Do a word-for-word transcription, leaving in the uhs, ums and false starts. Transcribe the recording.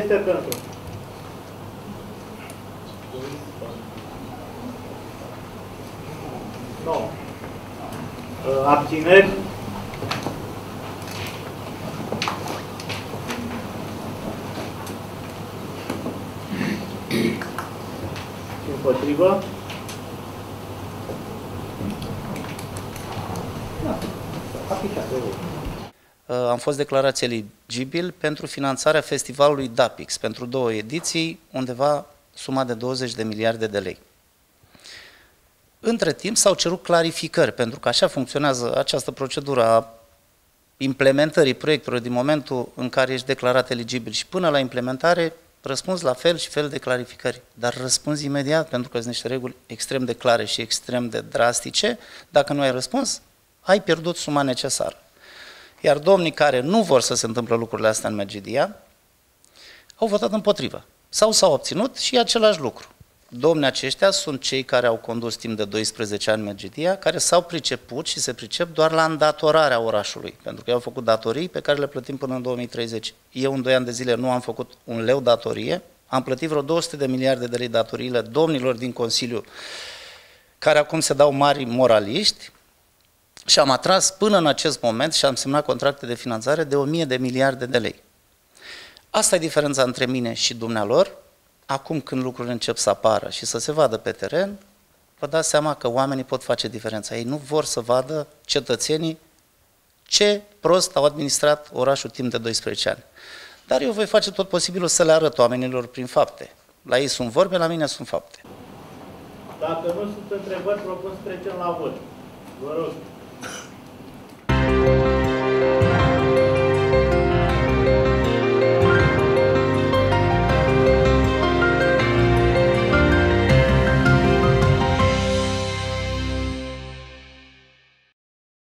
este pentru? nouă. Abțineri? Împotrivă? Am fost declarați eligibil pentru finanțarea festivalului DAPYX pentru două ediții, undeva suma de douăzeci de miliarde de lei. Între timp s-au cerut clarificări, pentru că așa funcționează această procedură a implementării proiectelor din momentul în care ești declarat eligibil și până la implementare răspunzi la fel și fel de clarificări, dar răspunzi imediat pentru că sunt niște reguli extrem de clare și extrem de drastice. Dacă nu ai răspuns, ai pierdut suma necesară. Iar domnii care nu vor să se întâmple lucrurile astea în Megidia au votat împotrivă sau s-au obținut și același lucru. Domnii aceștia sunt cei care au condus timp de doisprezece ani Megidia, care s-au priceput și se pricep doar la îndatorarea orașului, pentru că ei au făcut datorii pe care le plătim până în două mii treizeci. Eu în doi ani de zile nu am făcut un leu datorie, am plătit vreo două sute de miliarde de lei datoriile domnilor din Consiliu, care acum se dau mari moraliști, și am atras până în acest moment și am semnat contracte de finanțare de o mie de miliarde de lei. Asta e diferența între mine și dumnealor. Acum când lucrurile încep să apară și să se vadă pe teren, vă dați seama că oamenii pot face diferența. Ei nu vor să vadă cetățenii ce prost au administrat orașul timp de doisprezece ani. Dar eu voi face tot posibilul să le arăt oamenilor prin fapte. La ei sunt vorbe, la mine sunt fapte. Dacă nu sunt întrebări, propun să trecem la vot. Vă rog.